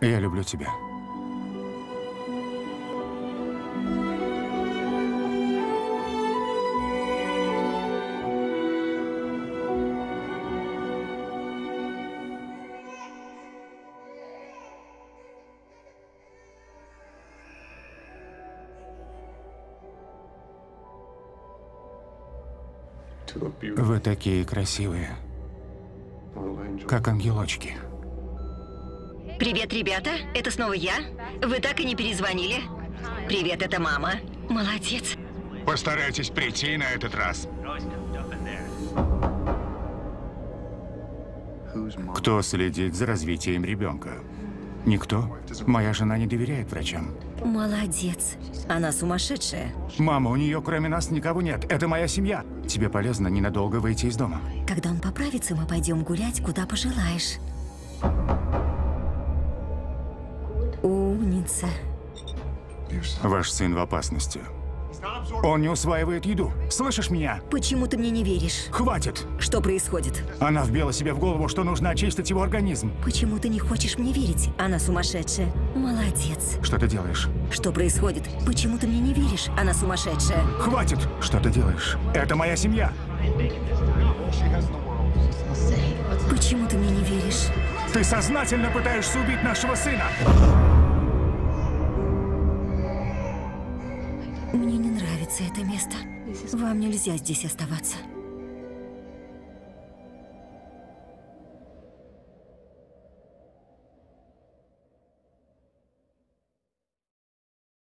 Я люблю тебя. Вы такие красивые, как ангелочки. Привет, ребята, это снова я. Вы так и не перезвонили. Привет, это мама. Молодец. Постарайтесь прийти на этот раз. Кто следит за развитием ребенка? Никто. Моя жена не доверяет врачам. Молодец. Она сумасшедшая. Мама, у нее кроме нас никого нет. Это моя семья. Тебе полезно ненадолго выйти из дома. Когда он поправится, мы пойдем гулять, куда пожелаешь. Умница. Ваш сын в опасности. Он не усваивает еду. Слышишь меня? Почему ты мне не веришь? Хватит! Что происходит? Она вбила себе в голову, что нужно очистить его организм. Почему ты не хочешь мне верить? Она сумасшедшая. Молодец. Что ты делаешь? Что происходит? Почему ты мне не веришь? Она сумасшедшая. Хватит! Что ты делаешь? Это моя семья. Почему ты мне не веришь? Ты сознательно пытаешься убить нашего сына. Мне не нравится это место. Вам нельзя здесь оставаться.